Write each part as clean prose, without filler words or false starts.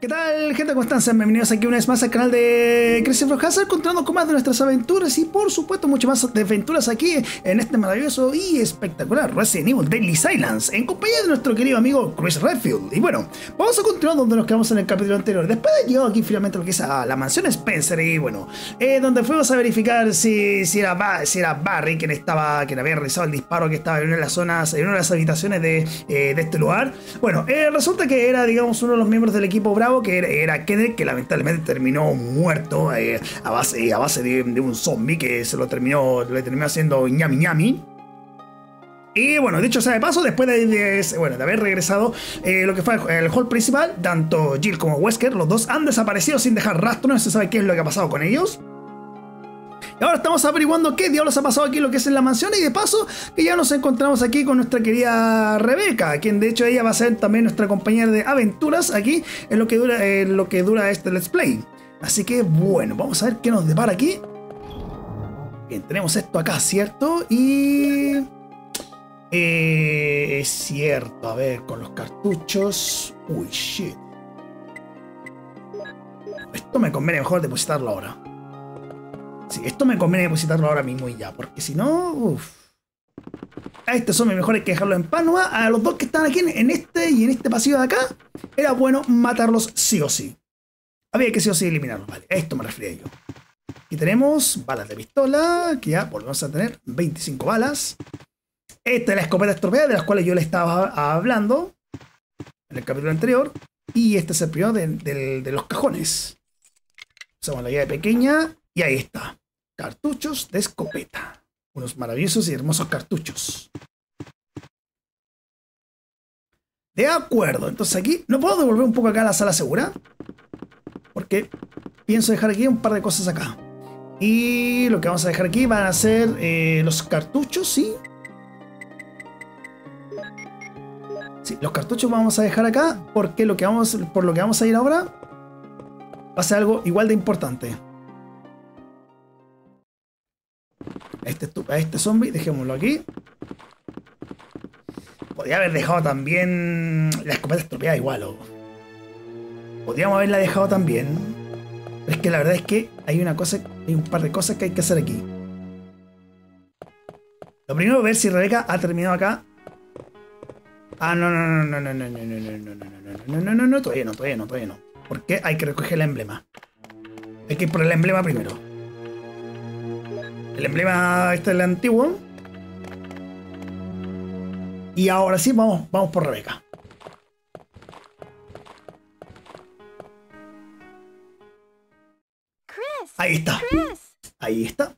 ¿Qué tal, gente? ¿Cómo están? Bienvenidos aquí una vez más al canal de Crazyfrog Hazard, contando con más de nuestras aventuras y, por supuesto, mucho más de aventuras aquí en este maravilloso y espectacular Resident Evil: Deadly Silence, en compañía de nuestro querido amigo Chris Redfield. Y bueno, vamos a continuar donde nos quedamos en el capítulo anterior. Después de llegar aquí finalmente lo que es a la mansión Spencer y bueno, donde fuimos a verificar si era Barry quien había realizado el disparo que estaba en una de las zonas, en una de las habitaciones de este lugar. Bueno, resulta que era, digamos, uno de los miembros del equipo Bravo, que era Kenneth, que lamentablemente terminó muerto a base de un zombie que le terminó haciendo ñami ñami. Y bueno, dicho sea de paso, después de haber regresado lo que fue el hall principal, tanto Jill como Wesker, los dos han desaparecido sin dejar rastro. No se sabe qué es lo que ha pasado con ellos. Y ahora estamos averiguando qué diablos ha pasado aquí en lo que es en la mansión, y de paso que ya nos encontramos aquí con nuestra querida Rebeca, quien de hecho ella va a ser también nuestra compañera de aventuras aquí en lo que dura, este Let's Play. Así que bueno, vamos a ver qué nos depara aquí. Bien, tenemos esto acá, ¿cierto? Y... es cierto, a ver, con los cartuchos... Uy, shit. Esto me conviene mejor depositarlo ahora. Sí, esto me conviene depositarlo ahora mismo y ya, porque si no, uff. A estos son mis mejores, que dejarlos en paz. A los dos que están aquí en este y en este pasillo de acá, era bueno matarlos sí o sí. Había que sí o sí eliminarlos, vale, a esto me refería yo. Aquí tenemos balas de pistola, que ya volvemos a tener 25 balas. Esta es la escopeta estropeada de las cuales yo le estaba hablando en el capítulo anterior. Y este es el primero de los cajones. Usamos la llave pequeña. Y ahí está, cartuchos de escopeta, unos maravillosos y hermosos cartuchos. De acuerdo, entonces aquí, ¿no puedo devolver un poco acá a la sala segura? Porque pienso dejar aquí un par de cosas acá. Y lo que vamos a dejar aquí van a ser los cartuchos, ¿sí? Sí, los cartuchos vamos a dejar acá porque por lo que vamos a ir ahora va a ser algo igual de importante. A este zombie, dejémoslo aquí. Podría haber dejado también la escopeta estropeada igual, o podríamos haberla dejado también. Pero es que la verdad es que hay un par de cosas que hay que hacer aquí. Lo primero, ver si Rebeca ha terminado acá. Ah, no, todavía no. Porque hay que recoger el emblema. Hay que ir por el emblema primero. El emblema este es el antiguo. Y ahora sí, vamos por Rebeca. Chris, ahí está. Chris. Ahí está.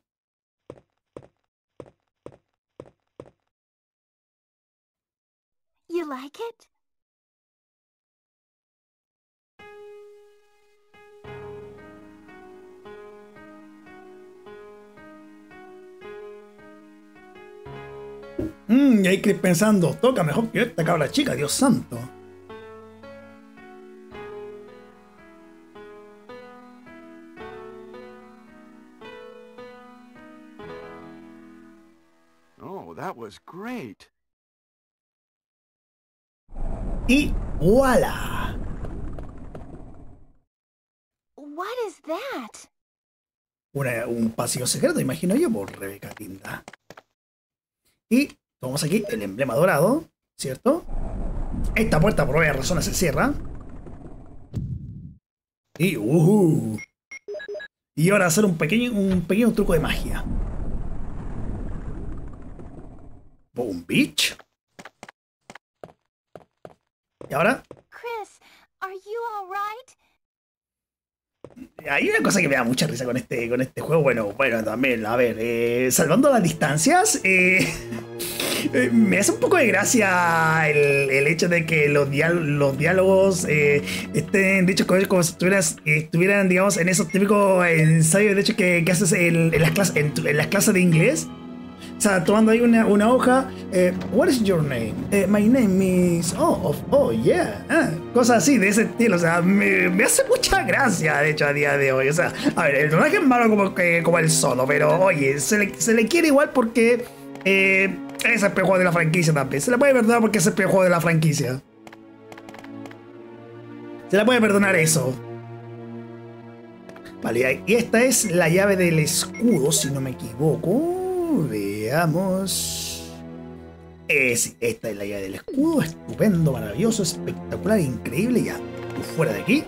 You like it? Y ahí Chris pensando, toca mejor que esta cabra chica, Dios santo. Oh, that was great. Y voilà. What is that? Un pasillo secreto, imagino yo, por Rebeca Tinda. Y vamos aquí, el emblema dorado, ¿cierto? Esta puerta por varias razones se cierra. Y y ahora hacer un pequeño truco de magia. Boom, bitch. Y ahora... Chris, are you all right? Hay una cosa que me da mucha risa con este juego. Bueno, también, a ver, salvando las distancias... me hace un poco de gracia el hecho de que los diálogos estén dichos como si estuvieran, digamos, en esos típicos ensayos de hecho que haces en las clases de inglés. O sea, tomando ahí una hoja, what is your name? My name is... Oh, yeah. Cosas así, de ese estilo. O sea, me hace mucha gracia, de hecho, a día de hoy. O sea, a ver, el personaje es malo como el solo, pero, oye, se le quiere igual porque... es el peor juego de la franquicia también. Se le puede perdonar porque es el peor juego de la franquicia. Se la puede perdonar eso. Vale, y esta es la llave del escudo, si no me equivoco. Veamos. Esta es la llave del escudo. Estupendo, maravilloso, espectacular, increíble. Ya, tú fuera de aquí.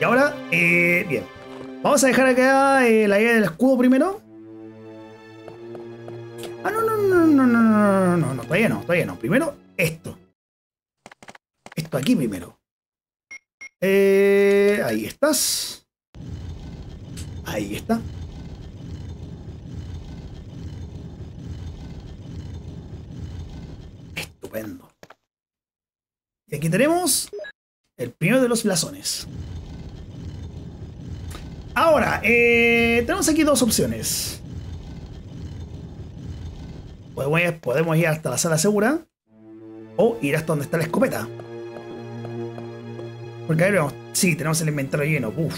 Y ahora, bien. Vamos a dejar acá la llave del escudo primero. Ah, no, todavía no. Primero, esto. Esto aquí primero. Ahí estás. Ahí está. Estupendo. Y aquí tenemos el primero de los blasones. Ahora, tenemos aquí dos opciones. Podemos ir hasta la sala segura o ir hasta donde está la escopeta. Porque ahí vemos, sí, tenemos el inventario lleno. Uf.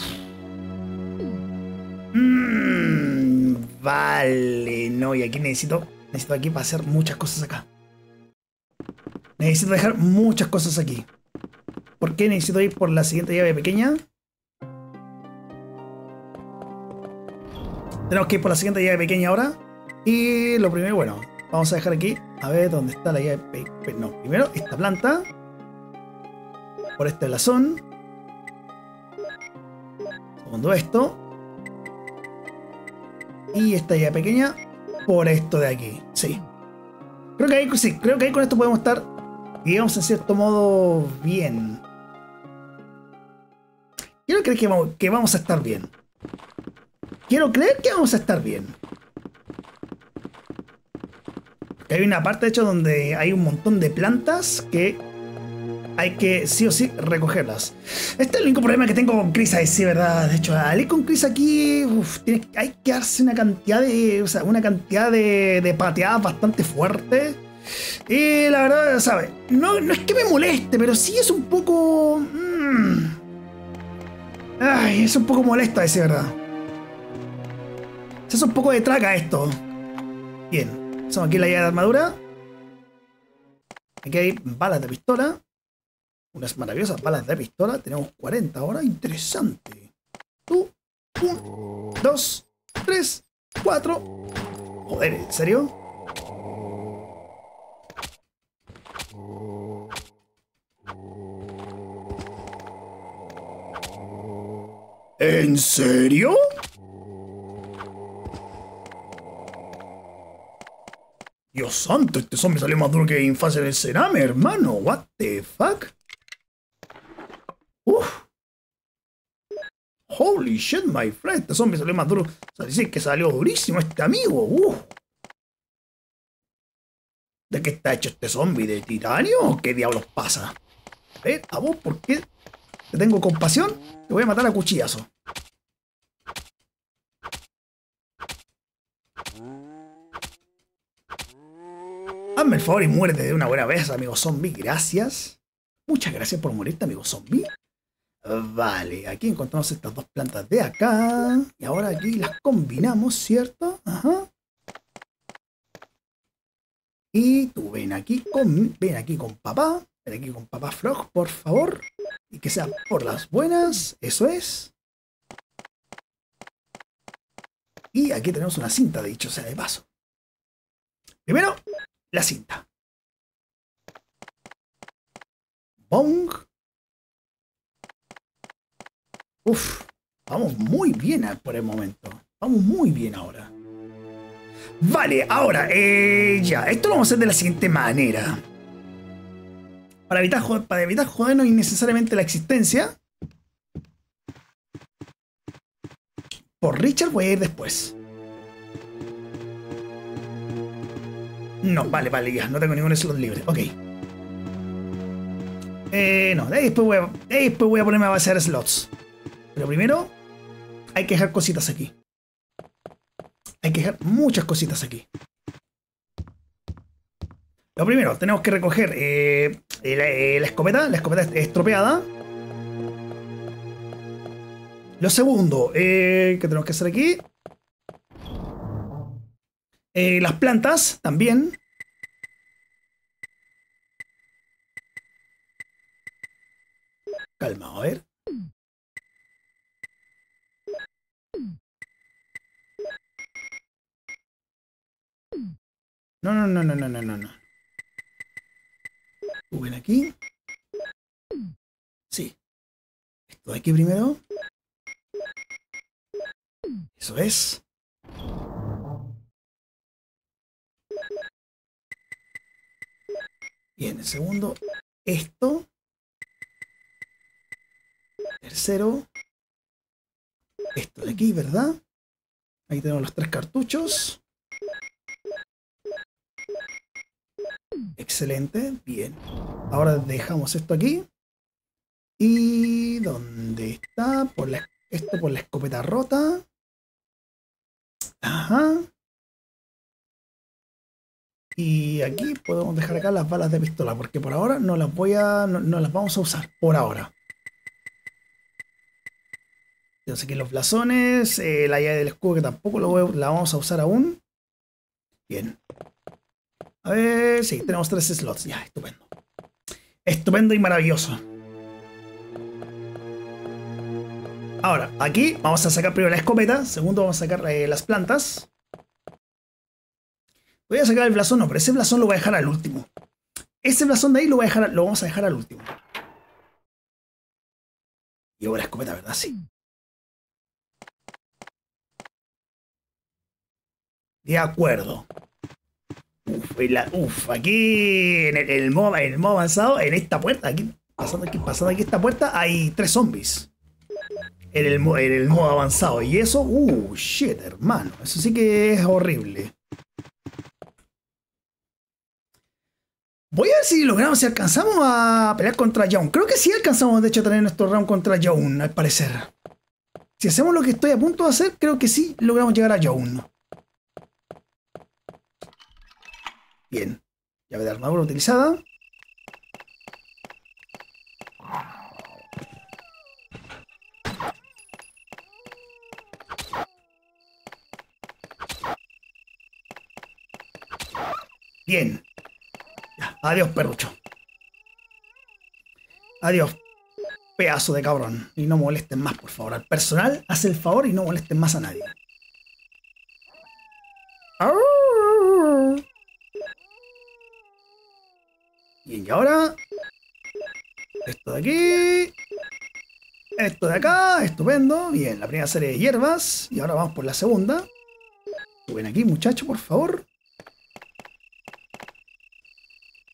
Vale, no, y aquí necesito aquí para hacer muchas cosas acá. Necesito dejar muchas cosas aquí. ¿Por qué necesito ir por la siguiente llave pequeña? Tenemos que ir por la siguiente llave pequeña ahora. Y lo primero, bueno, vamos a dejar aquí. A ver dónde está la llave pequeña. No, primero esta planta. Por este blasón. Segundo esto. Y esta llave pequeña por esto de aquí. Sí. Creo que ahí con esto podemos estar, digamos, en cierto modo bien. Quiero creer que vamos a estar bien. Hay una parte, de hecho, donde hay un montón de plantas que hay que sí o sí recogerlas. Este es el único problema que tengo con Chris, ahí sí, ¿verdad? De hecho, al ir con Chris aquí, hay que darse una cantidad de, de pateadas bastante fuerte. Y la verdad, ¿sabes? No es que me moleste, pero sí es un poco... Ay, es un poco molesto, ahí sí, ¿verdad? Es un poco de traca esto. Bien. Somos aquí la llave de armadura. Aquí hay balas de pistola. Unas maravillosas balas de pistola. Tenemos 40 ahora. Interesante. 1, 2, 3, 4. Joder, ¿en serio? ¿En serio? Dios santo, este zombie salió más duro que Infancia del Cerame, hermano. What the fuck? Uf. Holy shit, my friend. Este zombie salió más duro. O sea, dice que salió durísimo este amigo. Uf. ¿De qué está hecho este zombie? ¿De titanio? ¿Qué diablos pasa? A vos, ¿por qué te tengo compasión? Te voy a matar a cuchillazo. Hazme el favor y muerte de una buena vez, amigo zombie. Gracias. Muchas gracias por morirte, amigo zombie. Vale, aquí encontramos estas dos plantas de acá. Y ahora aquí las combinamos, ¿cierto? Ajá. Y tú ven aquí con papá. Ven aquí con papá Frog, por favor. Y que sea por las buenas. Eso es. Y aquí tenemos una cinta, de dicho sea de paso. Primero... la cinta. Bong. Uf. Vamos muy bien por el momento. Vamos muy bien ahora. Vale, ahora. Ya. Esto lo vamos a hacer de la siguiente manera. Para evitar jodernos innecesariamente la existencia. Por Richard voy a ir después. No, vale, ya, no tengo ningún slot libre, ok. No, después voy a ponerme a vaciar slots. Pero primero, hay que dejar cositas aquí. Hay que dejar muchas cositas aquí. Lo primero, tenemos que recoger la escopeta estropeada. Lo segundo, ¿qué tenemos que hacer aquí? Las plantas, también. Calma, a ver. No, no, no, no, no, no, no. Suben aquí. Sí. Esto de aquí primero. Eso es. Bien, el segundo. Esto. Tercero. Esto de aquí, ¿verdad? Ahí tenemos los tres cartuchos. Excelente, bien. Ahora dejamos esto aquí. ¿Y dónde está? Esto por la escopeta rota. Ajá. Y aquí podemos dejar acá las balas de pistola, porque por ahora no las voy a... No las vamos a usar, por ahora. Entonces aquí los blasones, la llave del escudo que tampoco la vamos a usar aún. Bien. A ver, sí, tenemos 3 slots. Ya, estupendo. Estupendo y maravilloso. Ahora, aquí vamos a sacar primero la escopeta. Segundo, vamos a sacar las plantas. Voy a sacar el blasón, no, pero ese blasón lo voy a dejar al último. Ese blasón de ahí lo vamos a dejar al último. Llevo la escopeta, ¿verdad? Sí. De acuerdo. Uf, aquí en el modo avanzado, en esta puerta, pasando aquí esta puerta, hay 3 zombies. En el modo avanzado. Y eso, shit, hermano. Eso sí que es horrible. Voy a ver si logramos, si alcanzamos a pelear contra John. Creo que sí alcanzamos, de hecho, a tener nuestro round contra John, al parecer. Si hacemos lo que estoy a punto de hacer, creo que sí logramos llegar a John. Bien, llave de armadura utilizada. Bien. Ya, adiós, perrucho. Adiós, pedazo de cabrón. Y no molesten más, por favor. Al personal, haz el favor y no molesten más a nadie. ¡Au! Bien, y ahora esto de aquí, esto de acá, estupendo. Bien, la primera serie de hierbas y ahora vamos por la segunda. Suben aquí, muchachos, por favor.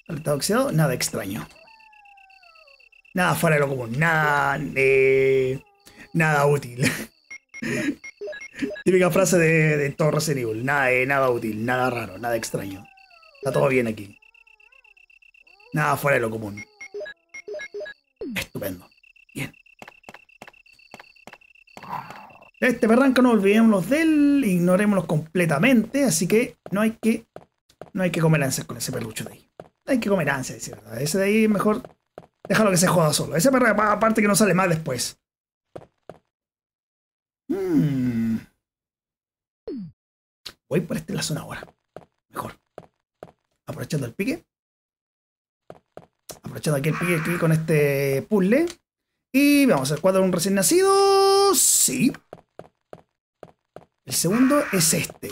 Está oxidado, nada extraño, nada fuera de lo común, nada nada útil. Típica frase de todo Resident Evil, nada útil, nada raro, nada extraño, está todo bien aquí. Nada fuera de lo común. Estupendo. Bien. Este perranco no olvidémonos de él. Ignorémoslo completamente. Así que no hay que comer ansias con ese perrucho de ahí. No hay que comer ansias, es verdad. Ese de ahí mejor déjalo que se joda solo. Ese perro aparte que no sale más después. Voy por este en la zona ahora. Mejor. Aprovechando el pique. Aprovechando aquí el pique aquí con este puzzle. Y vamos al cuadro de un recién nacido. Sí. El segundo es este.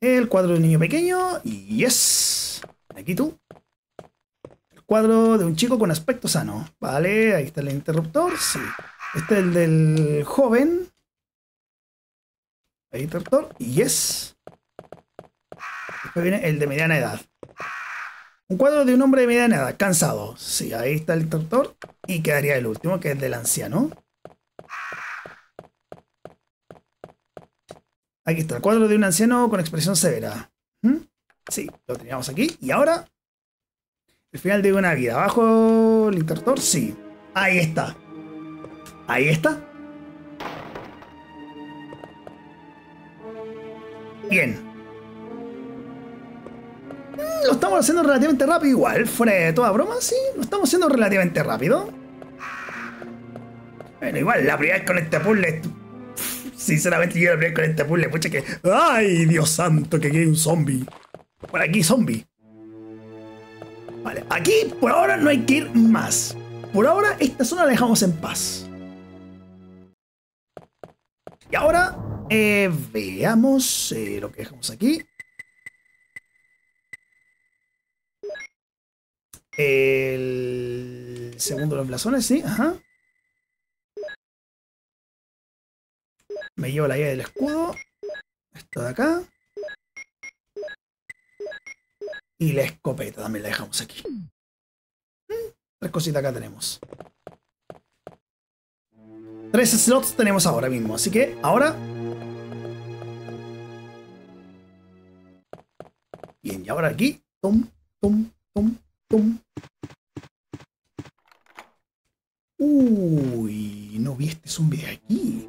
El cuadro de un niño pequeño. Yes. Aquí tú. El cuadro de un chico con aspecto sano. Vale, ahí está el interruptor. Sí. Este es el del joven. El interruptor. Yes. Después viene el de mediana edad. Un cuadro de un hombre de mediana edad, cansado. Sí, ahí está el interruptor. Y quedaría el último, que es del anciano. Aquí está el cuadro de un anciano con expresión severa. Sí, lo teníamos aquí. Y ahora, el final de una vida. Abajo el interruptor, sí. Ahí está. Ahí está. Bien. Lo estamos haciendo relativamente rápido igual, fuera de toda broma, sí, lo estamos haciendo relativamente rápido. Bueno, igual, la primera vez con este puzzle, sinceramente yo la primera vez con este puzzle, pucha que... ¡Ay, Dios santo, que aquí hay un zombie! Por aquí, zombie. Vale, aquí por ahora no hay que ir más. Por ahora, esta zona la dejamos en paz. Y ahora, veamos lo que dejamos aquí. El segundo de los blasones, sí, ajá. Me llevo la llave del escudo. Esto de acá. Y la escopeta también la dejamos aquí. Tres cositas acá tenemos. 3 slots tenemos ahora mismo, así que ahora... Bien, y ahora aquí... Tom, tom, tom, tom. Uy, no vi este zombie de aquí.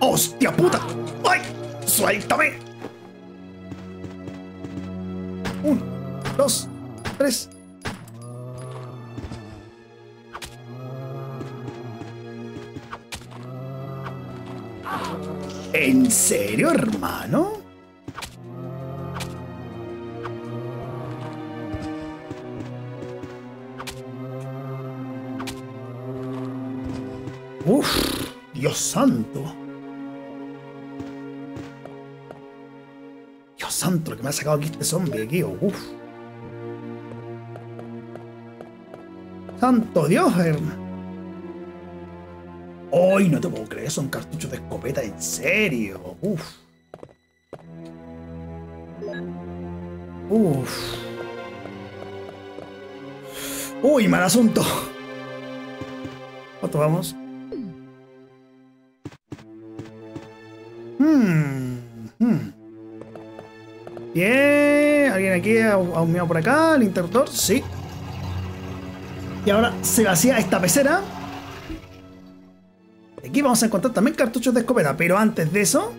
¡Hostia puta! ¡Ay! ¡Suéltame! 1, 2, 3. ¿En serio, hermano? Uf, Dios santo. Dios santo, lo que me ha sacado aquí este zombie aquí, uf. Santo Dios, hermano. ¡Ay, no te puedo creer! Son cartuchos de escopeta, en serio. Uf. Uf. Uy, mal asunto. ¿Cuánto vamos? Bien. ¿Alguien aquí ha humeado por acá? ¿El interruptor? Sí. Y ahora se vacía esta pecera. Aquí vamos a encontrar también cartuchos de escopeta, pero antes de eso...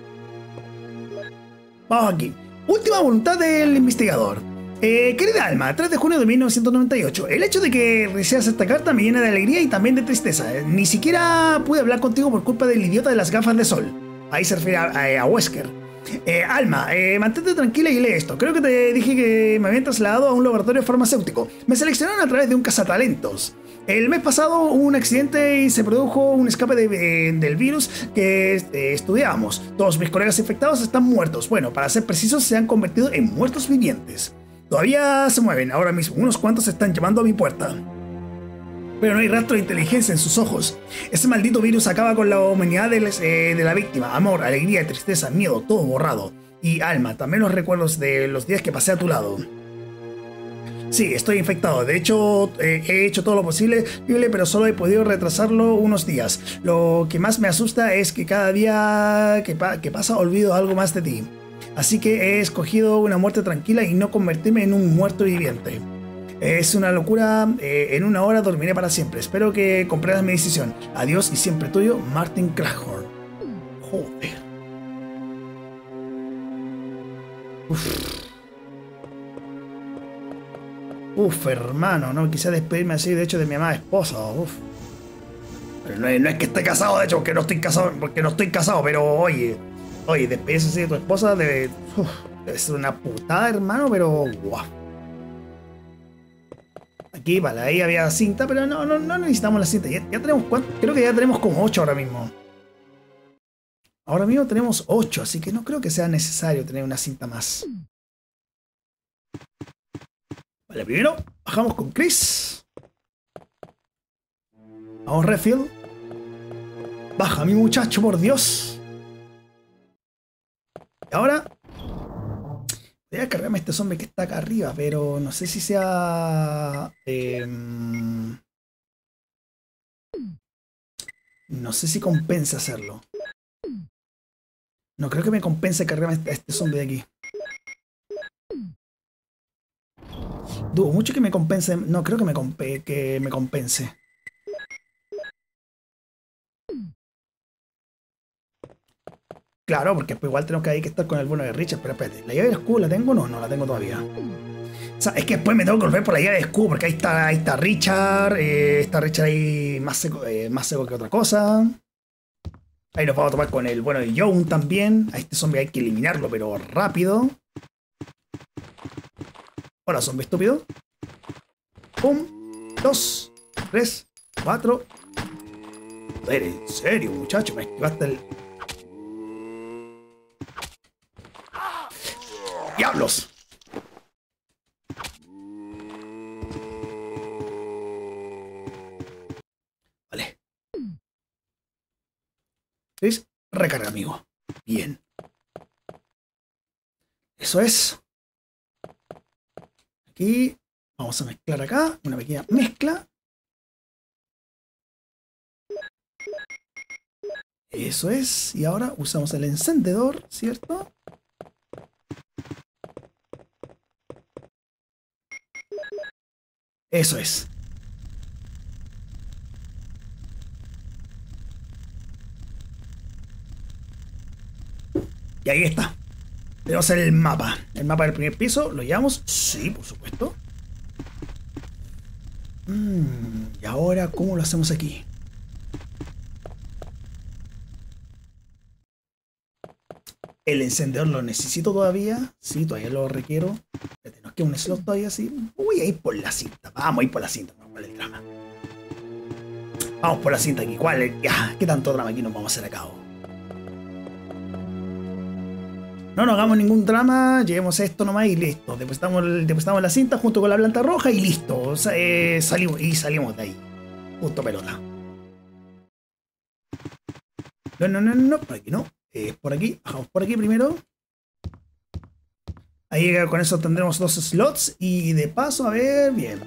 Vamos aquí. Última voluntad del investigador. Querida alma, 3 de junio de 1998. El hecho de que recibas esta carta me llena de alegría y también de tristeza. Ni siquiera pude hablar contigo por culpa del idiota de las gafas de sol. Ahí se refiere a Wesker. Alma, mantente tranquila y lee esto. Creo que te dije que me habían trasladado a un laboratorio farmacéutico. Me seleccionaron a través de un cazatalentos. El mes pasado hubo un accidente y se produjo un escape del virus que estudiamos. Todos mis colegas infectados están muertos. Bueno, para ser precisos, se han convertido en muertos vivientes. Todavía se mueven. Ahora mismo, unos cuantos están llamando a mi puerta. Pero no hay rastro de inteligencia en sus ojos. Ese maldito virus acaba con la humanidad de la víctima. Amor, alegría, tristeza, miedo, todo borrado. Y alma, también los recuerdos de los días que pasé a tu lado. Sí, estoy infectado. De hecho, he hecho todo lo posible, pero solo he podido retrasarlo unos días. Lo que más me asusta es que cada día que pasa olvido algo más de ti. Así que he escogido una muerte tranquila y no convertirme en un muerto viviente. Es una locura. En una hora dormiré para siempre. Espero que comprendas mi decisión. Adiós y siempre tuyo, Martin Crackhorn. Joder. Uf. Uf, hermano, no quisiera despedirme así, de hecho, de mi amada esposa, uf. Pero no es que esté casado, de hecho, porque no estoy casado, pero oye, despedirse así de tu esposa debe ser una putada, hermano, pero guau. Aquí, vale, ahí había cinta, pero no necesitamos la cinta. Ya tenemos, ¿cuánto? Creo que ya tenemos como 8 ahora mismo. Ahora mismo tenemos 8, así que no creo que sea necesario tener una cinta más. Vale, primero bajamos con Chris. Vamos, Redfield. Baja, mi muchacho, por Dios. Y ahora voy a cargarme a este zombie que está acá arriba, pero no sé si sea... no sé si compensa hacerlo. No creo que me compense cargarme a este zombie de aquí. Dudo mucho que me compense. No creo que me compense. Claro, porque igual tenemos que estar con el bueno de Richard. Pero espérate, ¿la llave de escudo la tengo? No, no la tengo todavía. O sea, es que después me tengo que volver por la llave de escudo. Porque ahí está Richard. Está Richard ahí más seco que otra cosa. Ahí nos vamos a tomar con el bueno de John también. A este zombie hay que eliminarlo, pero rápido. Ahora, zombie estúpido. 1, 2, 3, 4. Joder, en serio, muchacho, me esquivaste el... ¡Diablos! Vale. ¿Veis? Recarga, amigo. Bien. Eso es. Aquí. Vamos a mezclar acá. Una pequeña mezcla. Eso es. Y ahora usamos el encendedor, ¿cierto? Eso es. Y ahí está. Tenemos el mapa. El mapa del primer piso. ¿Lo llevamos? Sí, por supuesto. Y ahora, ¿cómo lo hacemos aquí? El encendedor lo necesito todavía. Sí, todavía lo requiero. Nos queda un slot todavía, sí. Voy a ir por la cinta. Vamos a ir por la cinta. Vamos por el drama. Vamos por la cinta aquí. ¿Cuál es? ¿Qué tanto drama aquí nos vamos a hacer acá? No nos hagamos ningún drama, llevemos esto nomás y listo. Depositamos la cinta junto con la planta roja y listo. O sea, salimos de ahí. Punto pelota. No, por aquí no. Es por aquí. Bajamos por aquí primero. Ahí con eso tendremos 2 slots y de paso, a ver, bien.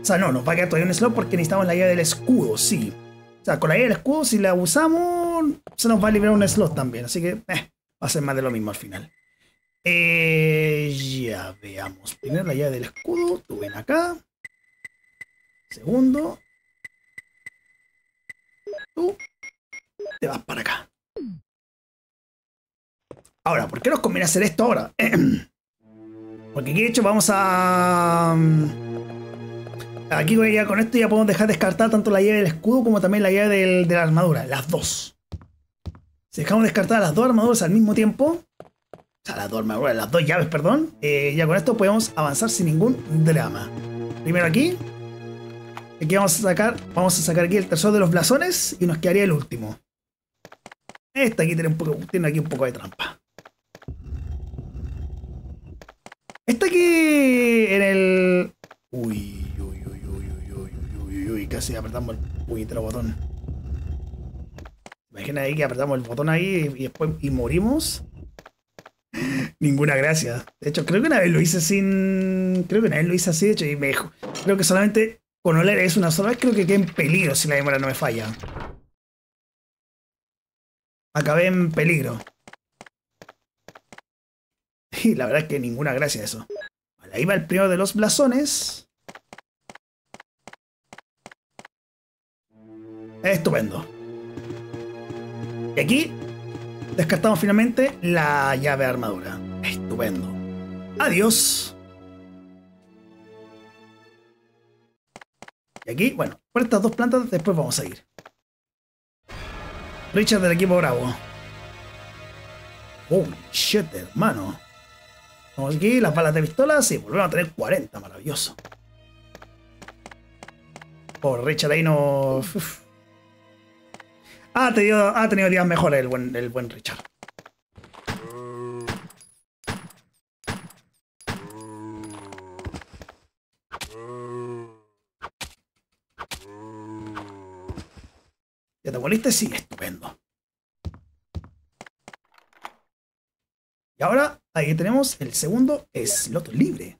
O sea, no, nos va a quedar todavía un slot porque necesitamos la llave del escudo, sí. O sea, con la llave del escudo, si la usamos, se nos va a liberar un slot también. Así que, va a ser más de lo mismo al final. Ya veamos. Primero la llave del escudo. Tú ven acá. Segundo. Tú te vas para acá. Ahora, ¿por qué nos conviene hacer esto ahora? Porque aquí de hecho vamos a... Aquí ya con esto ya podemos dejar descartar tanto la llave del escudo como también la llave de la armadura. Las dos. Si dejamos descartar las 2 armaduras al mismo tiempo, o sea, las 2 llaves, perdón, ya con esto podemos avanzar sin ningún drama. Primero aquí vamos a sacar aquí el tesoro de los blasones y nos quedaría el último. Esta aquí tiene un poco de trampa. Esta aquí en el... Uy, casi apretamos el puñetero botón. Imagina ahí que apretamos el botón ahí y morimos. Ninguna gracia. De hecho, creo que una vez lo hice sin... Creo que una vez lo hice así, de hecho, y me dijo... Creo que solamente con oler es una sola vez, creo que quedé en peligro si la memoria no me falla. Acabé en peligro. Y la verdad es que ninguna gracia eso. Vale, ahí va el primero de los blasones. Estupendo. Y aquí descartamos finalmente la llave de armadura. Estupendo. Adiós. Y aquí, bueno, por estas 2 plantas después vamos a ir. Richard del equipo Bravo. Holy shit, hermano. Vamos aquí, las balas de pistola. Sí, volvemos a tener 40. Maravilloso. Por Richard ahí no... Uf. Ha tenido días mejores el buen Richard. ¿Ya te volviste? Sí, estupendo. Y ahora, ahí tenemos el segundo slot libre.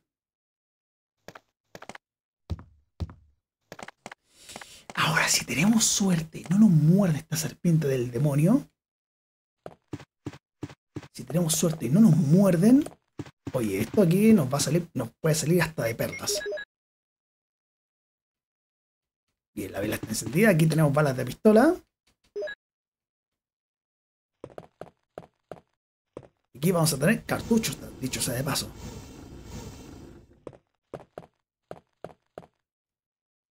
Ahora, si tenemos suerte y no nos muerde esta serpiente del demonio. Si tenemos suerte y no nos muerden. Oye, esto aquí nos va a salir. Nos puede salir hasta de perlas. Bien, la vela está encendida. Aquí tenemos balas de pistola. Aquí vamos a tener cartuchos, dicho sea de paso.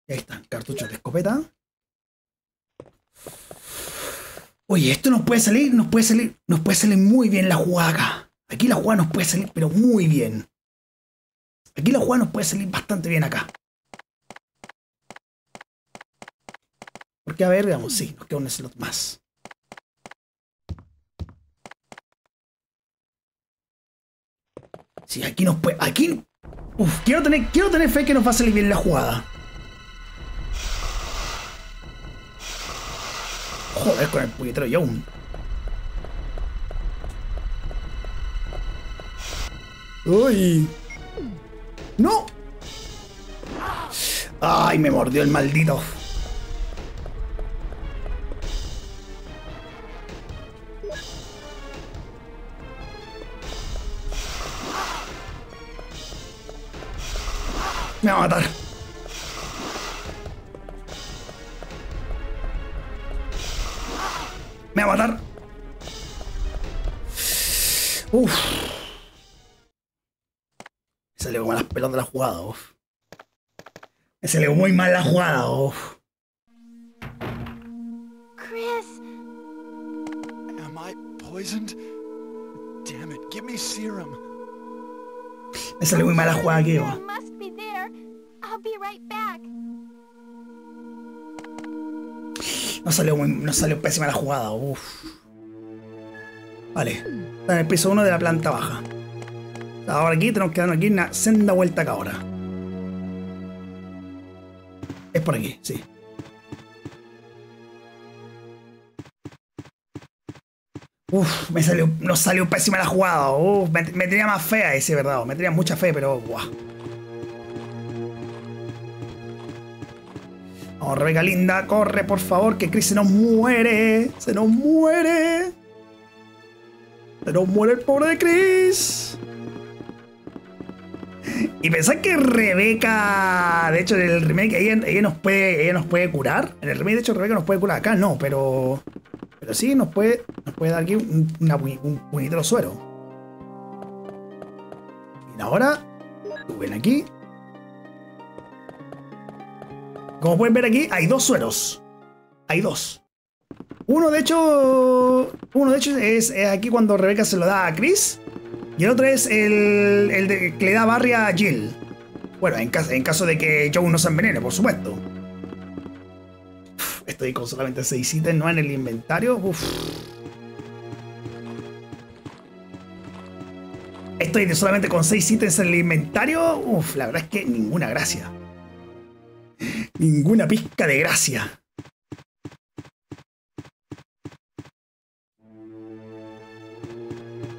Ahí están, cartuchos de escopeta. Oye, esto nos puede salir muy bien la jugada acá. Aquí la jugada nos puede salir, pero muy bien. Aquí la jugada nos puede salir bastante bien acá. que haber, digamos, sí, nos queda un slot más. Sí, aquí nos puede... Aquí... Uf, quiero tener fe que nos va a salir bien la jugada. Joder, con el puñetero Yawn. Uy. ¡No! ¡Ay, me mordió el maldito! Me va a matar. Me va a matar. Uf. Me salió como las pelotas de la jugada, uf. Me salió muy mal la jugada, uf. Chris. Am I poisoned? Damn it, give me serum. Me salió muy mal la jugada aquí, uf. No salió pésima la jugada, uff. Vale, está en el piso 1 de la planta baja. Ahora aquí tenemos que dar aquí una senda vuelta acá ahora. Es por aquí, sí. Uff, no salió pésima la jugada, uff. Me tenía más fe a ese, verdad, me tenía mucha fe, pero guau. Vamos, Rebeca linda, corre por favor, que Chris se nos muere. Se nos muere. Se nos muere el pobre de Chris. Y pensar que Rebeca, de hecho en el remake, ella nos puede curar. En el remake de hecho Rebeca nos puede curar, acá no, pero sí nos puede dar aquí un puñetero suero. Y ahora, suben aquí. Como pueden ver aquí, hay dos sueros. Hay dos. Uno de hecho es aquí cuando Rebeca se lo da a Chris. Y el otro es el que le da Barry a Jill. Bueno, en caso de que John no se envenene, por supuesto. Uf, estoy con solamente 6 ítems, no en el inventario. Uf. Estoy solamente con 6 ítems en el inventario. Uf, la verdad es que ninguna gracia. Ninguna pizca de gracia.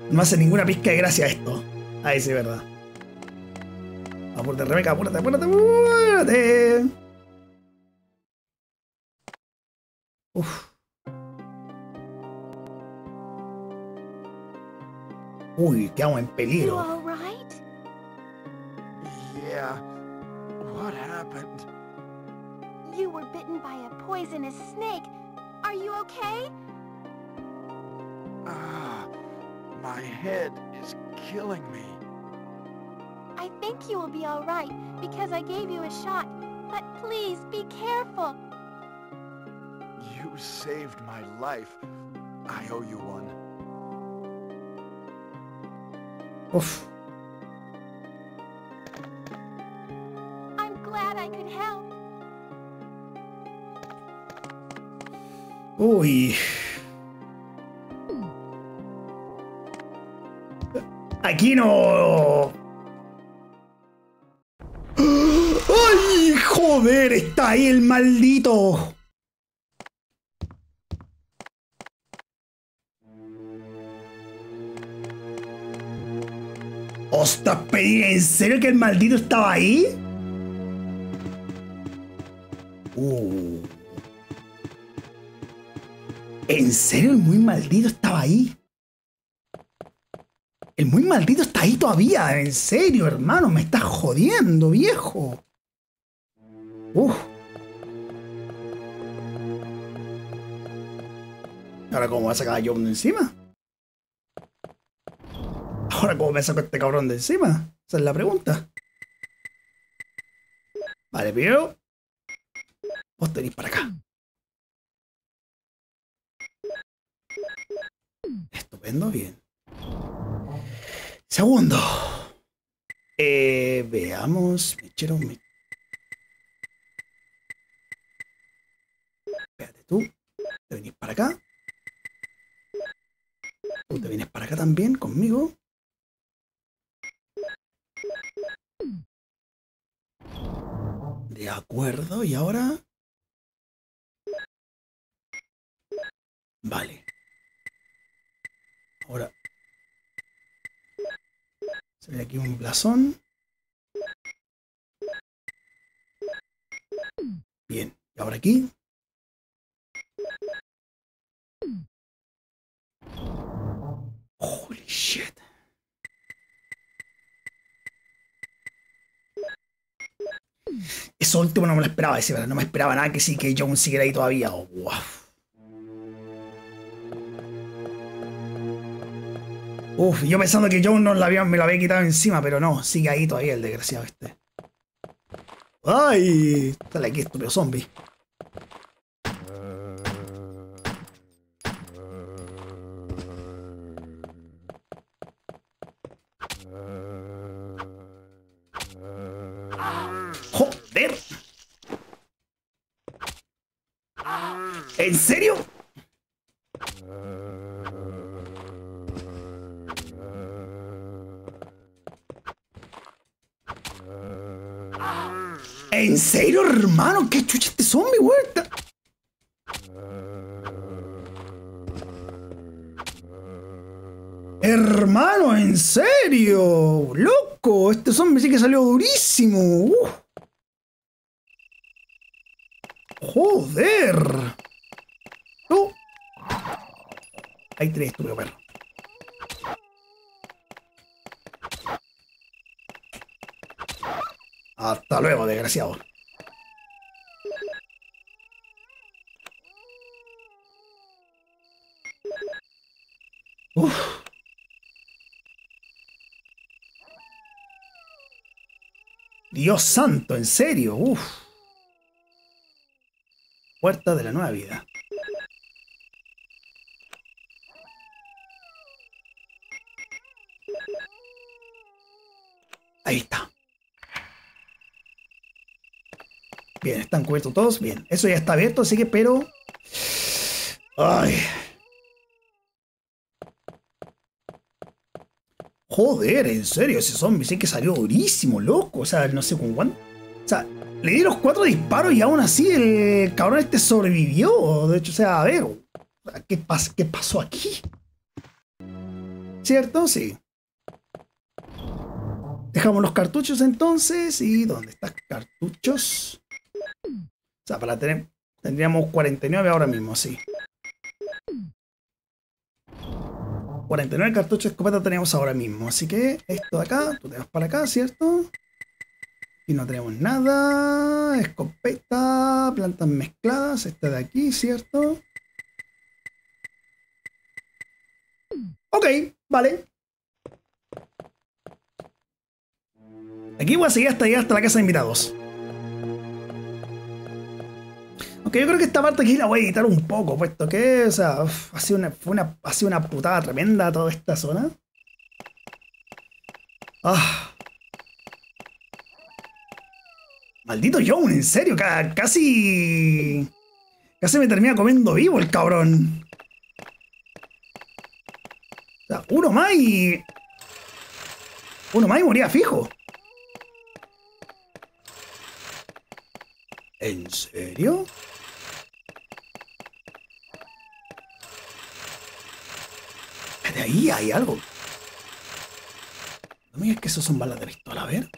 No hace ninguna pizca de gracia esto. Ahí sí, verdad. Apúrate, Rebeca, apúrate, apúrate, apúrate. Uf. Uy, quedamos en peligro. You were bitten by a poisonous snake. Are you okay? Ah, my head is killing me. I think you will be all right because I gave you a shot, but please be careful. You saved my life. I owe you one. Oof. I'm glad I could help. Uy. Aquí no. ¡Ay, joder! Está ahí el maldito. ¡Ostras, pedí! ¿En serio que el maldito estaba ahí? ¿En serio el muy maldito estaba ahí? El muy maldito está ahí todavía. En serio, hermano. Me estás jodiendo, viejo. Uf. ¿Ahora cómo va a sacar a John de encima? ¿Ahora cómo me saco a este cabrón de encima? Esa es la pregunta. Vale, pero... Vos tenés para acá. Estupendo, bien. Segundo. Veamos. Me echaron. Espérate, tú te venís para acá. Tú te vienes para acá también conmigo. De acuerdo, y ahora... Vale. Ahora... Se ve aquí un blasón. Bien, y ahora aquí... Holy shit. Eso último no me lo esperaba, no me esperaba nada que sí que John siguiera ahí todavía. Oh, wow. Uf, yo pensando que John no me lo había quitado encima, pero no, sigue ahí todavía el desgraciado este. ¡Ay! Dale aquí, estúpido zombie. ¡Joder! ¿En serio? ¿En serio, hermano? ¿Qué chucha este zombie, güey? Hermano, ¿en serio? ¡Loco! Este zombie sí que salió durísimo. ¡Joder! ¡No! Hay tres, estúpido perro. Hasta luego, desgraciado. Uf. Dios santo, en serio. Uf. Puerta de la nueva vida. Ahí está. Bien, están cubiertos todos. Bien, eso ya está abierto, así que, pero... Ay. Joder, en serio, ese zombie sí que salió durísimo, loco. O sea, no sé, con guante. O sea, le dieron 4 disparos y aún así el cabrón este sobrevivió. De hecho, o sea, a ver, ¿qué pasó aquí? ¿Cierto? Sí. Dejamos los cartuchos entonces. ¿Y dónde están cartuchos? O sea, para tener... Tendríamos 49 ahora mismo, sí. 49 cartuchos de escopeta tenemos ahora mismo. Así que esto de acá, tú te vas para acá, ¿cierto? Y no tenemos nada. Escopeta, plantas mezcladas. Esta de aquí, ¿cierto? Ok, vale. Aquí voy a seguir hasta allá, hasta la casa de invitados. Aunque yo creo que esta parte aquí la voy a editar un poco, puesto que, o sea, ha sido una putada tremenda toda esta zona. Ah. Maldito John, en serio, casi me termina comiendo vivo el cabrón. O sea, uno más y moría fijo. ¿En serio? De ahí hay algo. No me digas que eso son balas de pistola, a ver.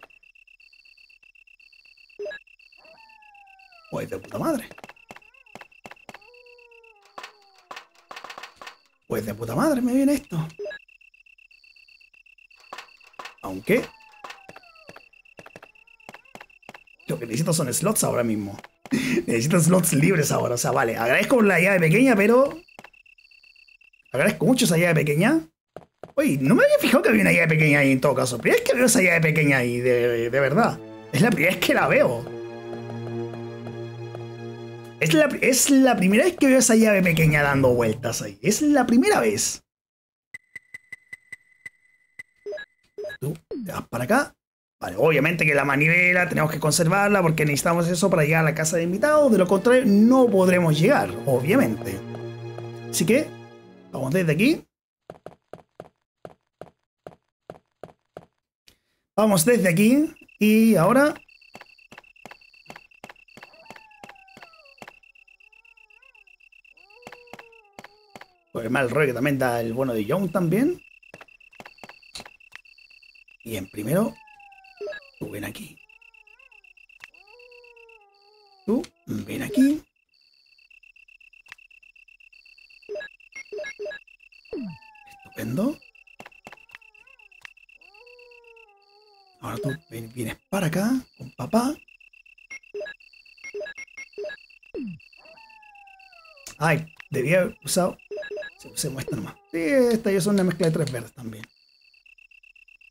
Pues de puta madre. Pues de puta madre me viene esto. Aunque... Lo que necesito son slots ahora mismo. Necesito slots libres ahora. O sea, vale. Agradezco la llave pequeña, pero... Agradezco mucho esa llave pequeña. Oye, no me había fijado que había una llave pequeña ahí en todo caso. Pero es que veo esa llave pequeña ahí, de verdad. Es la primera vez que la veo. Es la primera vez que veo esa llave pequeña dando vueltas ahí. Es la primera vez. Tú te vas para acá. Vale, obviamente que la manivela tenemos que conservarla porque necesitamos eso para llegar a la casa de invitados. De lo contrario, no podremos llegar, obviamente. Así que, vamos desde aquí. Vamos desde aquí. Y ahora... Pues el mal rollo que también da el bueno de John también. Y en primero... Tú ven aquí. Tú ven aquí. Estupendo. Ahora tú vienes para acá con papá. Ay, debía haber usado... Se muestra nomás. Sí, esta ya son una mezcla de tres verdes también.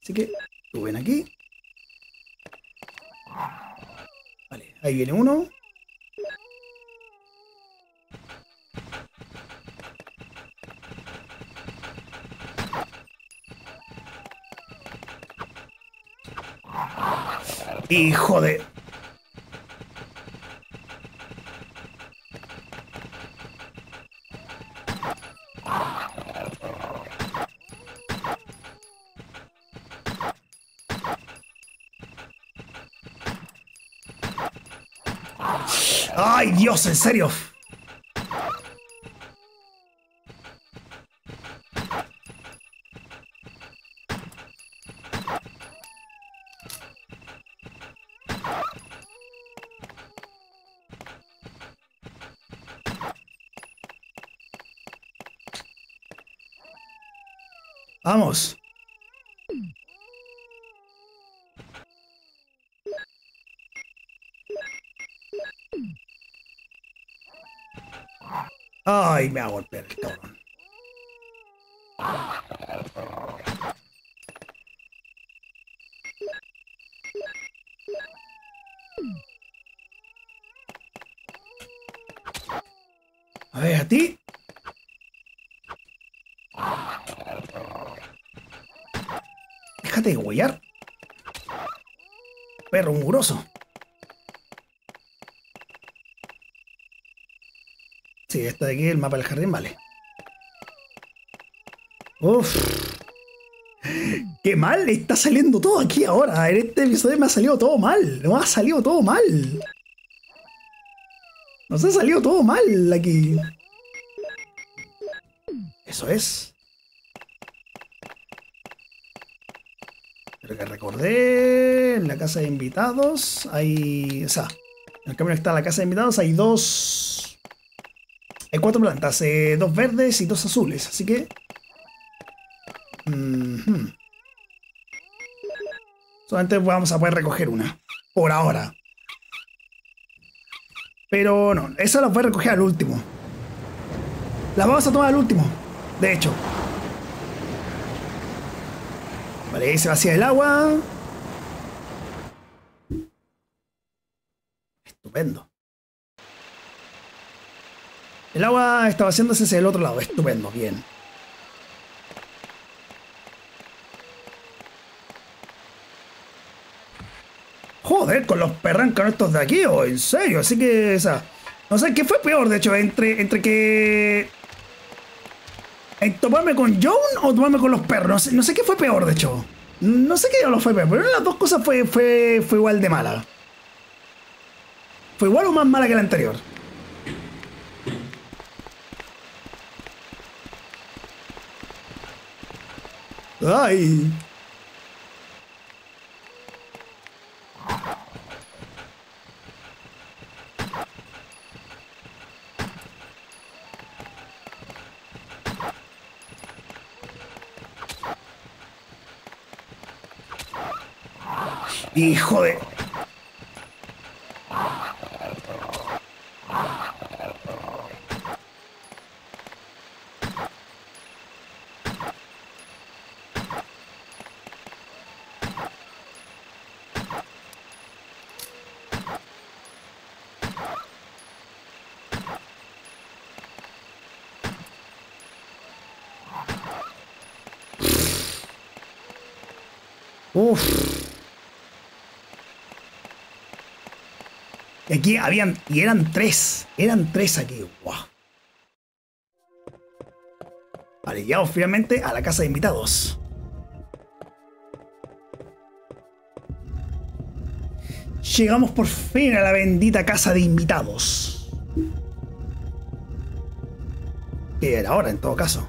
Así que tú ven aquí. Vale, ahí viene uno. ¡Hijo de...! ¡Ay, Dios! ¿En serio? ¡Vamos! ¡Ay, me va a golpear el cabrón! A ver, a ti. Déjate de huellar. Perro mugroso. Sí, esta de aquí, el mapa del jardín, vale. Uff. Qué mal le está saliendo todo aquí ahora. En este episodio me ha salido todo mal. No ha salido todo mal. Nos ha salido todo mal aquí. Eso es. Pero que recordé, en la casa de invitados hay... O sea, en el camino que está la casa de invitados hay dos... Hay cuatro plantas, dos verdes y dos azules, así que... Solamente vamos a poder recoger una, por ahora. Pero no, esa la voy a recoger al último. La vamos a tomar al último, de hecho. Vale, ahí se vacía el agua. Estupendo. El agua estaba haciéndose hacia el otro lado. Estupendo, bien. Joder, con los perrancos estos de aquí, o en serio. Así que, o sea... No sé qué fue peor, de hecho, entre que... ¿En tomarme con John o tomarme con los perros? No sé qué fue peor, de hecho. No sé qué diablos fue peor, pero las dos cosas fue igual de mala. Fue igual o más mala que la anterior. ¡Ay! ¡Hijo de...! Uf. Y aquí habían, y eran tres aquí. Wow. Vale, llegamos finalmente a la casa de invitados. Llegamos por fin a la bendita casa de invitados. Que era ahora, en todo caso.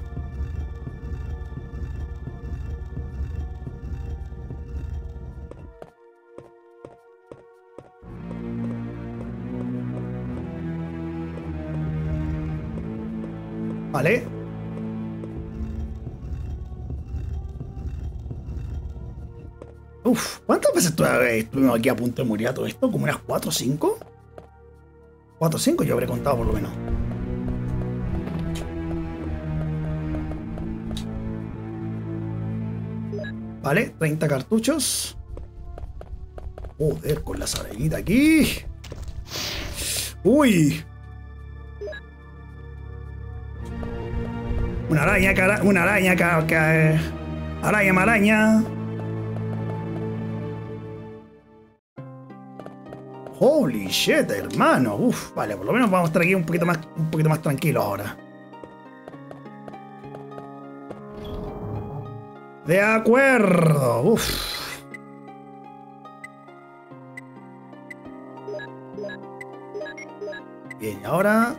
Vale. Uf, ¿cuántas veces estuvimos aquí a punto de morir a todo esto? ¿Como unas 4 o 5? 4 o 5 yo habré contado por lo menos. Vale, 30 cartuchos. Joder, con la sabrellita aquí. Uy. Una araña, araña, maraña. Holy shit, hermano. Uf, vale, por lo menos vamos a estar aquí un poquito más tranquilos ahora. De acuerdo. Uf. Bien, ahora.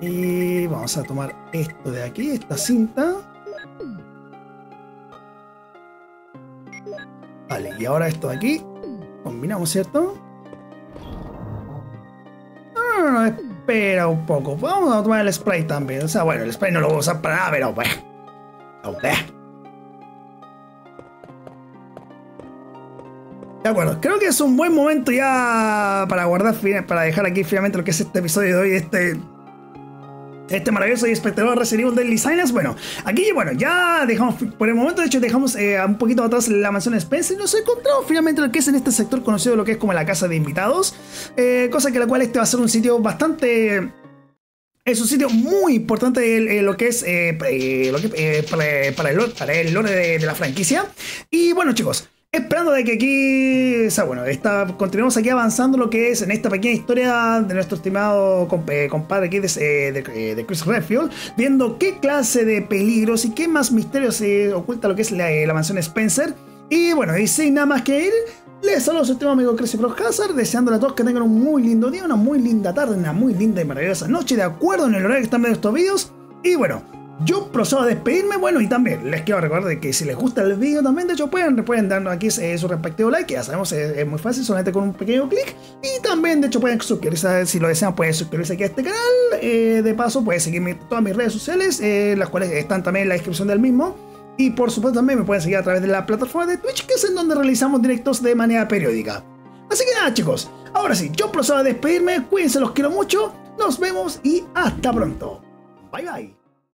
Y vamos a tomar esto de aquí, esta cinta. Vale, y ahora esto de aquí. Combinamos, ¿cierto? No, no, no, espera un poco. Vamos a tomar el spray también. O sea, bueno, el spray no lo voy a usar para nada, pero bueno. De acuerdo, creo que es un buen momento ya para guardar, para dejar aquí finalmente lo que es este episodio de hoy, este maravilloso y espectacular Resident Evil Deadly Silence. Bueno, aquí bueno, ya dejamos por el momento, de hecho dejamos un poquito atrás la mansión Spencer y nos encontramos finalmente lo que es en este sector conocido lo que es como la casa de invitados, cosa que la cual este va a ser un sitio bastante... Es un sitio muy importante lo que es para el lore de la franquicia. Y bueno chicos, esperando de que aquí, o sea, bueno, continuemos aquí avanzando lo que es en esta pequeña historia de nuestro estimado compadre aquí de Chris Redfield, viendo qué clase de peligros y qué más misterios se oculta lo que es la mansión Spencer. Y bueno, y sin nada más que ir, les saludo a su estimado amigo Crazyfrog Hazard, deseando a todos que tengan un muy lindo día, una muy linda tarde, una muy linda y maravillosa noche, de acuerdo en el horario que están viendo estos vídeos. Y bueno, yo procedo a despedirme, bueno, y también les quiero recordar que si les gusta el vídeo también, de hecho pueden darnos aquí su respectivo like, que ya sabemos es muy fácil, solamente con un pequeño clic. Y también de hecho pueden suscribirse, si lo desean pueden suscribirse aquí a este canal, de paso pueden seguirme en todas mis redes sociales, las cuales están también en la descripción del mismo. Y por supuesto también me pueden seguir a través de la plataforma de Twitch, que es en donde realizamos directos de manera periódica. Así que nada chicos, ahora sí, yo procedo a despedirme, cuídense, los quiero mucho, nos vemos y hasta pronto. Bye bye.